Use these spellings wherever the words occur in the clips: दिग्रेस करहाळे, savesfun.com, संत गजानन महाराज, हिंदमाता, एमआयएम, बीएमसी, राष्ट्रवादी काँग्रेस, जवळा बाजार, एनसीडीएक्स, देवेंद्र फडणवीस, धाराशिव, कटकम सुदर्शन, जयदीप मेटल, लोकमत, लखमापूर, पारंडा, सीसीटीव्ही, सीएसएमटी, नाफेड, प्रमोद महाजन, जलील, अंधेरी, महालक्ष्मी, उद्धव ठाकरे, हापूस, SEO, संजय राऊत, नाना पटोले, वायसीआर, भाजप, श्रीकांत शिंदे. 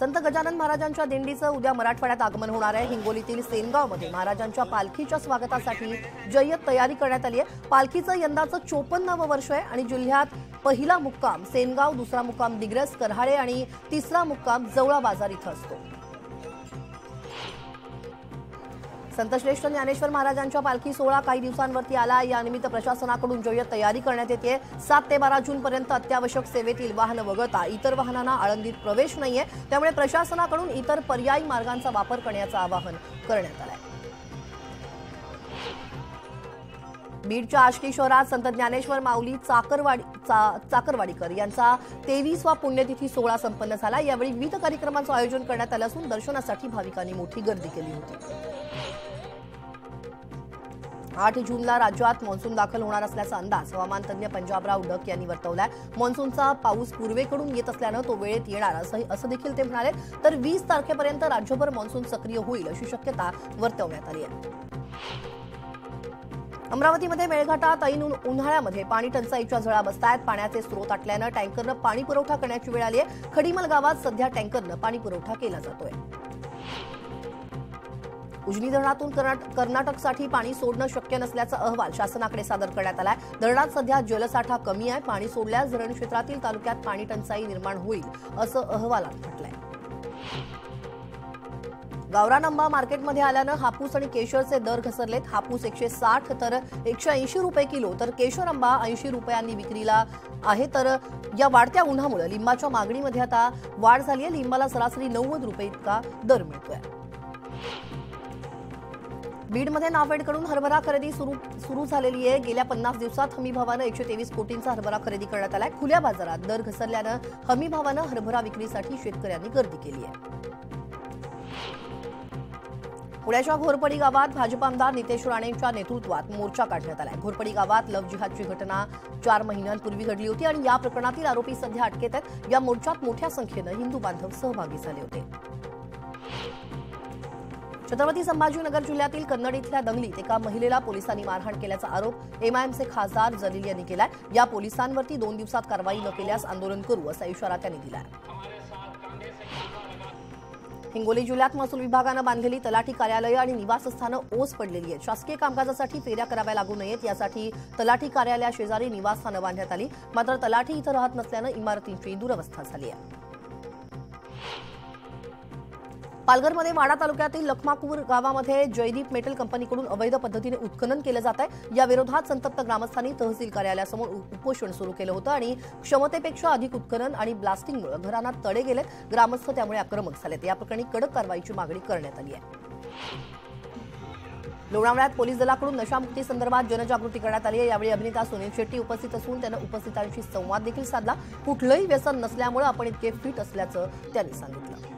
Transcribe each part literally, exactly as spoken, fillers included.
संत गजानन महाराजांच्या दिंडीचं उद्या मराठवाड्यात आगमन होणार आहे। हिंगोलीतील सेनगावमध्ये महाराजांच्या पालखीच्या स्वागतासाठी जय्यत तयारी करण्यात आली आहे। पालखीचं यंदाचं चोपन्नावं वर्ष आहे आणि जिल्ह्यात पहिला मुक्काम सेनगाव, दुसरा मुक्काम दिग्रेस करहाळे आणि तिसरा मुक्काम जवळा बाजार इथं असतो। संतश्रेष्ठ ज्ञानेश्वर महाराजांच्या पालखी सोहळा काही दिवसांवरती आला। यानिमित्त प्रशासनाकडून जय्यत तयारी करण्यात येते। सात ते बारा जून पर्यंत अत्यावश्यक सेवेतील वाहन वगळता इतर वाहनांना आळंदीत प्रवेश नाहीये, त्यामुळे प्रशासनाकडून इतर पर्यायी मार्गांचा वापर करण्याचं आवाहन करण्यात आलं आहे। बीडच्या आष्टी शहरात संत ज्ञानेश्वर माऊली चाकरवाड़ी चा, चाकरवाडीकर यांचा तेवीसवा पुण्यतिथी सोहळा संपन्न झाला। यावेळी विविध कार्यक्रमांचं आयोजन करण्यात आलं असून दर्शनासाठी भाविकांनी मोठी गर्दी केली होती। आठ जूनला राज्यात मान्सून दाखल होणार असल्याचा अंदाज हवामान तज्ज्ञ पंजाबराव वडक यांनी वर्तवलाय। मान्सूनचा पाऊस पूर्वेकडून येत असल्यानं तो वेळेत येणार असं देखील ते म्हणाले। तर वीस तारखेपर्यंत राज्यभर मान्सून सक्रिय होईल अशी शक्यता वर्तवण्यात आली आहे। अमरावतीमध्ये मेलघाटात ऐन उन्हाळ्यामध्ये पाणी टंचाईच्या झळा बसतायत। पाण्याचे स्रोत आटल्यानं टँकरनं पाणी पुरवठा करण्याची वेळ आली आहे। खडीमल गावात सध्या टँकरनं पाणी पुरवठा केला जातोय। उजनी धरणातून कर्नाटकसाठी पाणी सोडणं शक्य नसल्याचा अहवाल शासनाकडे सादर करण्यात आलाय। धरणात सध्या जलसाठा कमी आहे। पाणी सोडल्यास धरण क्षेत्रातील तालुक्यात पाणी टंचाई निर्माण होईल असं अहवालात म्हटलंय। गावरानंबा मार्केटमध्ये आल्यानं हापूस आणि केशरचे दर घसरलेत। हापूस एकशे साठ तर एकशे ऐंशी रुपये किलो, तर केशर आंबा ऐंशी रुपयांनी विक्रीला आहे। तर या वाढत्या उन्हामुळे लिंबाच्या मागणीमध्ये आता वाढ झाली आहे। लिंबाला सरासरी नव्वद रुपये इतका दर मिळतोय। बीडमध्ये नाफेडकडून हरभरा खरेदी सुरू सुरू झालेली आहे। गेल्या पन्नास दिवसात हमीभावानं एकशे तेवीस कोटींचा हरभरा खरेदी करण्यात आलाय। खुल्या बाजारात दर घसरल्यानं हमीभावानं हरभरा विक्रीसाठी शेतकऱ्यांनी गर्दी केली आहे। पुण्याच्या घोरपडी गावात भाजपा आमदार नितेश राणेंच्या नेतृत्वात मोर्चा काढण्यात आला आहे। घोरपडी गावात लव्ह जिहादची घटना चार महिन्यांपूर्वी घडली होती आणि या प्रकरणातील आरोपी सध्या अटकेत आहेत। या मोर्चात मोठ्या संख्येनं हिंदू बांधव सहभागी झाले होते। छत्रपती संभाजीनगर जिल्ह्यातील कन्नड इथल्या दंगलीत एका महिलेला पोलिसांनी मारहाण केल्याचा आरोप एमआयएमचे खासदार जलील यांनी केला आहे। या पोलिसांवरती दोन दिवसात कारवाई न केल्यास आंदोलन करू असा इशारा त्यांनी दिला आहे। हिंगोली जिल्ह्यात महसूल विभागानं बांधलेली तलाठी कार्यालयं आणि निवासस्थानं ओस पडलेली आहेत। शासकीय कामकाजासाठी फेऱ्या कराव्या लागू नयेत यासाठी तलाठी कार्यालयाशेजारी निवासस्थानं बांधण्यात आली, मात्र तलाठी इथं राहत नसल्यानं इमारतींची दुरवस्था झाली आहे। पालघरमध्ये वाडा तालुक्यातील लखमापूर गावामध्ये जयदीप मेटल कंपनीकडून अवैध पद्धतीने उत्खनन केलं जात आहे। याविरोधात संतप्त ग्रामस्थांनी तहसील कार्यालयासमोर उपोषण सुरू केलं होतं आणि क्षमतेपेक्षा अधिक उत्खनन आणि ब्लास्टिंगमुळे घरांना तडे गेलेत। ग्रामस्थ त्यामुळे आक्रमक झालेत। या प्रकरणी कडक कारवाईची मागणी करण्यात आली आहे। लोणावळ्यात पोलीस दलाकडून नशामुक्ती संदर्भात जनजागृती करण्यात आली आहे। यावेळी अभिनेता सुनील शेट्टी उपस्थित असून त्यानं उपस्थितांशी संवाद देखील साधला। कुठलंही व्यसन नसल्यामुळे आपण इतके फिट असल्याचं त्यांनी सांगितलं।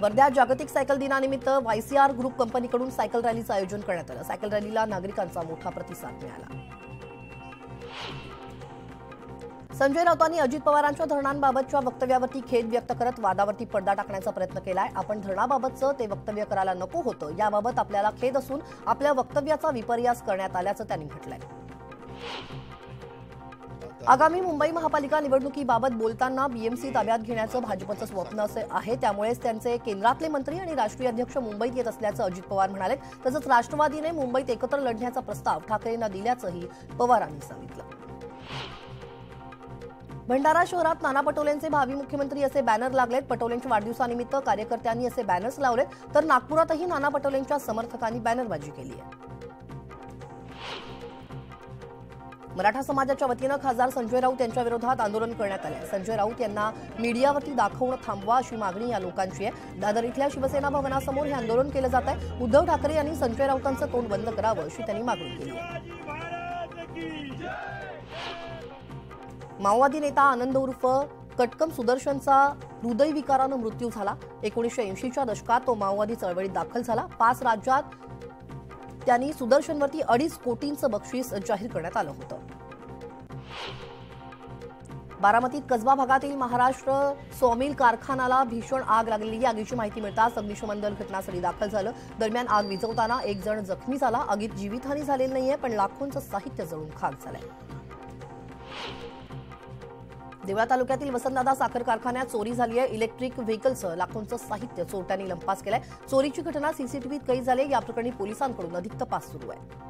वर्ध्यात जागतिक सायकल दिनानिमित्त वायसीआर ग्रुप कंपनीकडून सायकल रॅलीचं आयोजन करण्यात आलं। सायकल रॅलीला नागरिकांचा मोठा प्रतिसाद मिळाला। संजय राऊतांनी अजित पवारांच्या धरणांबाबतच्या वक्तव्यावरती खेद व्यक्त करत वादावरती पडदा टाकण्याचा प्रयत्न केलाय। आपण धरणाबाबतचं ते वक्तव्य करायला नको होतं, याबाबत आपल्याला खेद असून आपल्या वक्तव्याचा विपर्यास करण्यात आल्याचं त्यांनी म्हटलंय। आगामी मुंबई महापालिका निवडणुकीबाबत बोलताना बीएमसी ताब्यात घेण्याचं भाजपचं स्वप्न असे आहे, त्यामुळेच त्यांचे केंद्रातले मंत्री आणि राष्ट्रीय अध्यक्ष मुंबईत येत असल्याचं अजित पवार म्हणाले। तसंच राष्ट्रवादीने मुंबईत एकत्र लढण्याचा प्रस्ताव ठाकरेंना दिल्याचंही पवारांनी सांगितलं। भंडारा शहरात नाना पटोलेंचे भावी मुख्यमंत्री असे बॅनर लागलेत। पटोलेंच्या वाढदिवसानिमित्त कार्यकर्त्यांनी असे बॅनर्स लावलेत, तर नागपुरातही नाना पटोलेंच्या समर्थकांनी बॅनरबाजी केली आहे। मराठा समाजाच्या वतीनं खासदार संजय राऊत यांच्या विरोधात आंदोलन करण्यात आलं आहे। संजय राऊत यांना मीडियावरती दाखवणं थांबवा अशी मागणी या लोकांची आहे। दादर इथल्या शिवसेना भवनासमोर हे आंदोलन केलं जात आहे। उद्धव ठाकरे यांनी संजय राऊतांचं तोंड बंद करावं अशी त्यांनी मागणी केली आहे। माओवादी नेता आनंद उर्फ कटकम सुदर्शनचा हृदयविकारानं मृत्यू झाला। एकोणीसशे ऐंशीच्या दशकात तो माओवादी चळवळीत दाखल झाला। पाच राज्यात त्यांनी सुदर्शनवरती अडीच कोटींचं बक्षीस जाहीर करण्यात आलं होतं। बारामतीत कसबा भागातील महाराष्ट्र सोमिल कारखानाला भीषण आग लागलेली। आगीची माहिती मिळताच अग्निशमन दल घटनास्थळी दाखल झालं। दरम्यान आग विझवताना एक जण जखमी झाला। आगीत जीवितहानी झालेली नाहीये, पण लाखोंचं साहित्य जळून खाक झालंय। देवळा तालुक्यातील वसंतदादा साखर कारखान्यात चोरी झाली आहे। इलेक्ट्रिक व्हेकलचं लाखोंचं साहित्य चोरट्यांनी लंपास केलंय। चोरीची घटना सीसीटीव्हीत कैद झाली। या प्रकरणी पोलिसांकडून अधिक तपास सुरू आहे।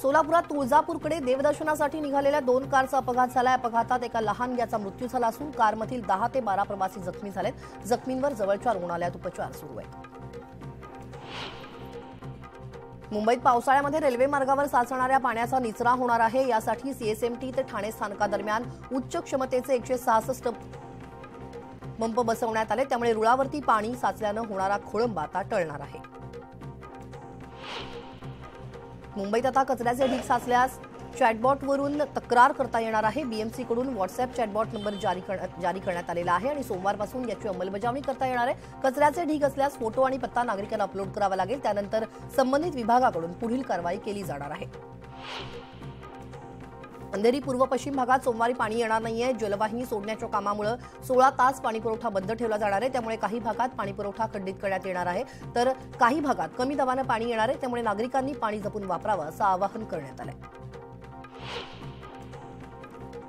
सोलापुरात तुळजापूरकडे देवदर्शनासाठी निघालेल्या दोन कारचा अपघात झाला। अपघातात एका लहान मुलाचा मृत्यू झाला असून कारमधील दहा ते बारा प्रवासी जखमी झालेत। जखमींवर जवळच्या रुग्णालयात उपचार सुरू आहेत। मुंबईत पावसाळ्यामध्ये रेल्वे मार्गावर साचणाऱ्या पाण्याचा निचरा होणार आहे। यासाठी सीएसएमटी ते ठाणे स्थानकादरम्यान उच्च क्षमतेचे एकशे सहासष्ट पंप बसवण्यात आले। त्यामुळे रुळावरती पाणी साचल्यानं होणारा खोळंबा आता टळणार आहे। मुंबईत आता कचऱ्याचे ढीग साचल्यास चॅटबॉटवरून तक्रार करता येणार आहे। बीएमसीकडून व्हॉट्सअप चॅटबॉट नंबर जारी जारी करण्यात आलेला आहे आणि सोमवारपासून याची अंमलबजावणी करता येणार आहे। कचऱ्याचे ढीग असल्यास फोटो आणि पत्ता नागरिकांना अपलोड करावा लागेल। त्यानंतर संबंधित विभागाकडून पुढील कारवाई केली जाणार आहे। अंधेरी पूर्व पश्चिम भागात सोमवारी पाणी येणार नाहीये। जलवाहिनी सोडण्याच्या कामामुळे सोळा तास पाणीपुरवठा बंद ठेवला जाणार आहे। त्यामुळे काही भागात पाणीपुरवठा खंडित करण्यात येणार आहे, तर काही भागात कमी दाबाने पाणी येणार आहे। त्यामुळे नागरिकांनी पाणी जपून वापरावं असं आवाहन करण्यात आलं आहे।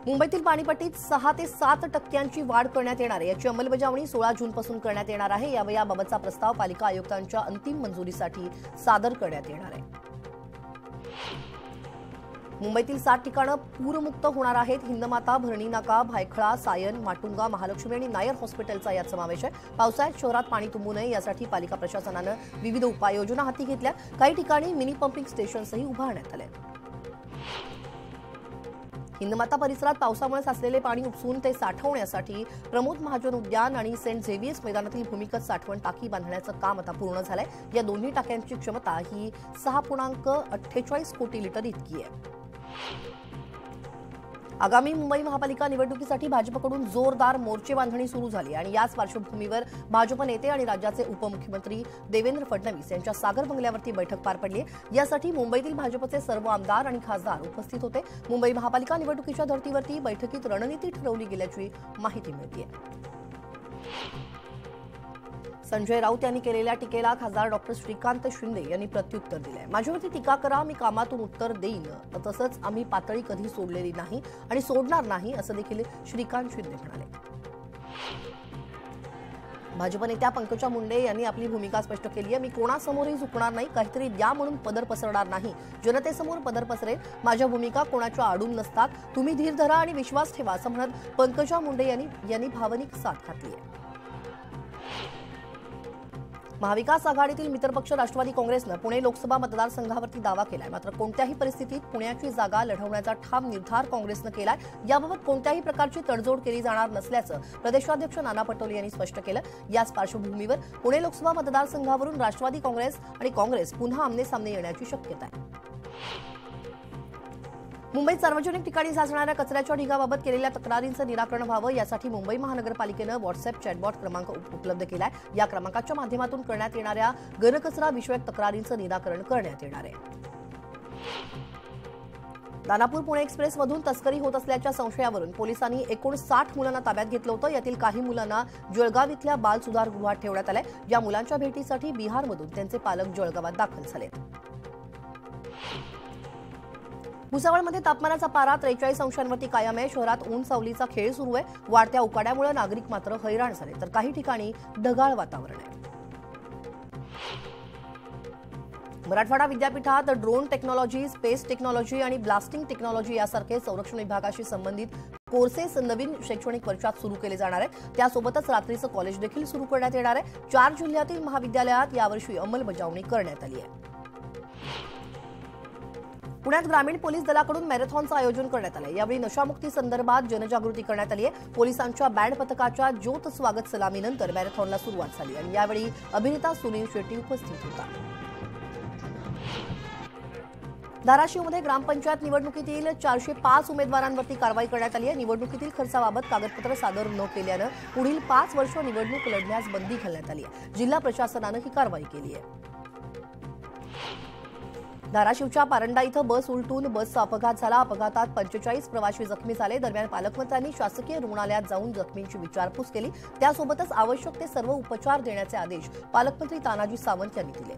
मुंबईतील पाणीपट्टीत सहा ते सात टक्क्यांची वाढ करण्यात येणार आहे। याची अंमलबजावणी सोळा जूनपासून करण्यात येणार आहे। यावेळी याबाबतचा प्रस्ताव पालिका आयुक्तांच्या अंतिम मंजुरीसाठी सादर करण्यात येणार आहे। मुंबईतील सात ठिकाणं पूरमुक्त होणार आहेत। हिंदमाता, भरणी नाका, भायखळा, सायन, माटुंगा, महालक्ष्मी आणि नायर हॉस्पिटलचा यात समावेश आहे। पावसाळ्यात शहरात पाणी तुंबू नये यासाठी पालिका प्रशासनानं विविध उपाययोजना हाती घेतल्या। काही ठिकाणी मिनी पंपिंग स्टेशन्सही उभारण्यात आले आहेत। हिंदमाता परिसरात पावसामुळे साचलेले पाणी उपसून ते साठवण्यासाठी प्रमोद महाजन उद्यान आणि सेंट झेवियर्स मैदानातील भूमिगत साठवण टाकी बांधण्याचं काम आता पूर्ण झालंय। या दोन्ही टाक्यांची क्षमता ही सहा पूर्णांक अठ्ठेचाळीस कोटी लिटर इतकी आहे। आगामी मुंबई महापालिका निवडणुकीसाठी भाजपकडून जोरदार मोर्चे बांधणी सुरू झाली आणि याच पार्श्वभूमीवर भाजप नेते आणि राज्याचे उपमुख्यमंत्री देवेंद्र फडणवीस यांच्या सागर बंगल्यावरती बैठक पार पडली। यासाठी मुंबईतील भाजपचे सर्व आमदार आणि खासदार उपस्थित होते। मुंबई महापालिका निवडणुकीच्या धर्तीवरती बैठकीत रणनीती ठरवली गेल्याची माहिती मिळते आहे। संजय राऊत यांनी केलेल्या टीकेला खासदार डॉक्टर श्रीकांत शिंदे यांनी प्रत्युत्तर दिलंय। माझ्यावरती टीका करा, मी कामातून उत्तर देईन, तसंच आम्ही पातळी कधी सोडलेली नाही आणि सोडणार नाही असं देखील श्रीकांत शिंदे म्हणाले। भाजप नेत्या पंकजा मुंडे यांनी आपली भूमिका स्पष्ट केली आहे। मी कोणासमोरही झुकणार नाही, काहीतरी द्या म्हणून पदर पसरणार नाही, जनतेसमोर पदर पसरेल। माझ्या भूमिका कोणाच्या आडून नसतात, तुम्ही धीर धरा आणि विश्वास ठेवा असं म्हणत पंकजा मुंडे यांनी यांनी भावनिक साथ घातली आहे। महाविकास आघाडीतील मित्रपक्ष राष्ट्रवादी काँग्रेसनं पुणे लोकसभा मतदारसंघावरती दावा केलाय। मात्र कोणत्याही परिस्थितीत पुण्याची जागा लढवण्याचा ठाम निर्धार काँग्रेसनं केलाय। याबाबत कोणत्याही प्रकारची तडजोड केली जाणार नसल्याचं प्रदेशाध्यक्ष नाना पटोले यांनी स्पष्ट केलं। याच पार्श्वभूमीवर पुणे लोकसभा मतदारसंघावरून राष्ट्रवादी काँग्रेस आणि काँग्रेस पुन्हा आमनेसामने येण्याची शक्यता आहे। मुंबईत सार्वजनिक ठिकाणी साचणाऱ्या कचऱ्याच्या ढिगाबाबत केलेल्या तक्रारींचं निराकरण व्हावं यासाठी मुंबई महानगरपालिकेनं व्हॉट्सअप चॅटबॉट क्रमांक उपलब्ध केला आहे। या क्रमांकाच्या माध्यमातून करण्यात येणाऱ्या घनकचरा विषयक तक्रारींचं निराकरण करण्यात येणार आहे। दानापूर पुणे एक्सप्रेसमधून तस्करी होत असल्याच्या संशयावरून पोलिसांनी एकूण साठ मुलांना ताब्यात घेतलं होतं। यातील काही मुलांना जळगाव इथल्या बालसुधार गृहात ठेवण्यात आलंय। या मुलांच्या भेटीसाठी बिहारमधून त्यांचे पालक जळगावात दाखल झाले। भुसावळमध्ये तापमानाचा पारा त्रेचाळीस अंशांवरती कायम आहे। शहरात ऊन सावलीचा खेळ सुरू आहे। वाढत्या उकाड्यामुळे नागरिक मात्र हैराण झाले, तर काही ठिकाणी ढगाळ वातावरण आहे। मराठवाडा विद्यापीठात ड्रोन टेक्नॉलॉजी, स्पेस टेक्नॉलॉजी आणि ब्लास्टिंग टेक्नॉलॉजी यासारखे संरक्षण विभागाशी संबंधित कोर्सेस नवीन शैक्षणिक वर्षात सुरू केले जाणार आहेत। त्यासोबतच रात्रीचं कॉलेज देखील सुरू करण्यात येणार आहे। चार जिल्ह्यातील महाविद्यालयात यावर्षी अंमलबजावणी करण्यात आली आहे। पुण्यात ग्रामीण पोलीस दलाकडून मॅरेथॉनचं आयोजन करण्यात आलं आहे। यावेळी नशामुक्ती संदर्भात जनजागृती करण्यात आली आहे। पोलिसांच्या बँड पथकाच्या ज्योत स्वागत सलामीनंतर मॅरेथॉनला सुरुवात झाली आणि यावेळी अभिनेता सुनील शेट्टी उपस्थित होता। धाराशिवमध्ये ग्रामपंचायत निवडणुकीतील चारशे पाच उमेदवारांवरती कारवाई करण्यात आली आहे। निवडणुकीतील खर्चाबाबत कागदपत्र सादर न केल्यानं पुढील पाच वर्ष निवडणूक लढण्यास बंदी घालण्यात आली आहे। जिल्हा प्रशासनानं ही कारवाई केली आहे। धाराशिवच्या पारंडा इथं बस उलटून बसचा अपघात झाला। अपघातात पंचेचाळीस प्रवासी जखमी झाले। दरम्यान पालकमंत्र्यांनी शासकीय रुग्णालयात जाऊन जखमींची विचारपूस केली। त्यासोबतच आवश्यक ते सर्व उपचार देण्याचे आदेश पालकमंत्री तानाजी सावंत यांनी दिले।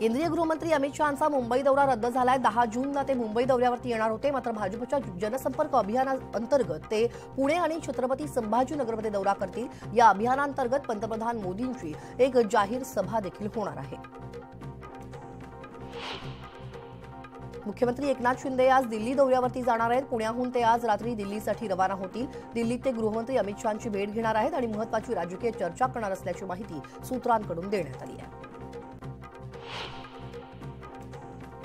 केंद्रीय गृहमंत्री अमित शाह मुंबई दौरा रद्द झालाय। दहा जूनला ते मुंबई दौऱ्यावरती येणार होते, मात्र भाजपच्या जनसंपर्क अभियानाअंतर्गत ते पुणे आणि छत्रपती संभाजीनगरमध्ये दौरा करतील। या अभियानाअंतर्गत पंतप्रधान मोदींची एक जाहीर सभा देखील होणार आहे। मुख्यमंत्री एकनाथ शिंदे आज दिल्ली दौऱ्यावरती जाणार आहेत। पुण्याहून ते आज रात्री दिल्लीसाठी रवाना होतील। दिल्लीत ते गृहमंत्री अमित शाहची भेट घेणार आहेत आणि महत्त्वाची राजकीय चर्चा करणार असल्याची माहिती सूत्रांकडून देण्यात आली आहे।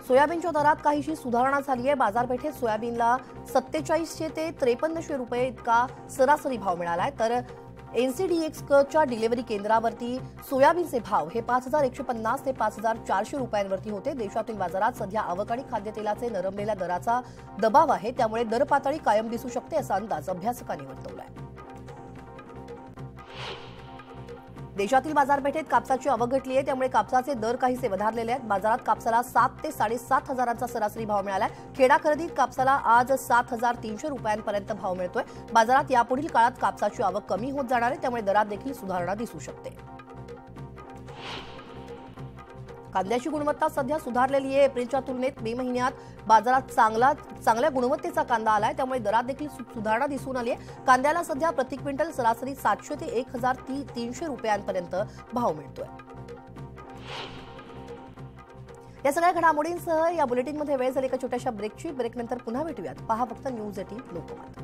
सोयाबीनच्या दरात काहीशी सुधारणा झाली आहे। बाजारपेठेत सोयाबीनला सत्तेचाळीसशे ते त्रेपन्नशे रुपये इतका सरासरी भाव मिळाला आहे, तर एनसीडीएक्सच्या डिलिव्हरी केंद्रावरती सोयाबीनचे भाव हे पाच हजार एकशे पन्नास ते पाच हजार चारशे रुपयांवरती होते। देशातील बाजारात सध्या आवक आणि खाद्यतेलाचे नरमलेल्या दराचा दबाव आहे, त्यामुळे दर पातळी कायम दिसू शकते असा अंदाज अभ्यासकांनी वर्तवला आहे। देशातील बाजारपेठेत कापसाची आवक घटली आहे, त्यामुळे कापसाचे दर काहीसे वधारलेले आहेत। बाजारात कापसाला सात ते साडेसात हजारांचा सरासरी भाव मिळाला आहे। खेडा खरेदीत कापसाला आज सात हजार तीनशे रुपयांपर्यंत भाव मिळतोय। बाजारात यापुढील काळात कापसाची आवक कमी होत जाणार आहे, त्यामुळे दरात देखील सुधारणा दिसू शकते। कांद्याची गुणवत्ता सध्या सुधारलेली आहे। एप्रिलच्या तुलनेत मे महिन्यात बाजारात चांगला चांगल्या गुणवत्तेचा कांदा आलाय, त्यामुळे दरात देखील सुधारणा दिसून आली आहे। कांद्याला सध्या प्रति क्विंटल सरासरी सातशे ते एक हजार ती तीनशे रुपयांपर्यंत भाव मिळतोय। या सगळ्या घडामोडींसह या बुलेटिनमध्ये वेळ झाली एका छोट्याशा ब्रेकची। ब्रेकनंतर पुन्हा भेटूयात। पहा फक्त न्यूज एटीन लोकमत।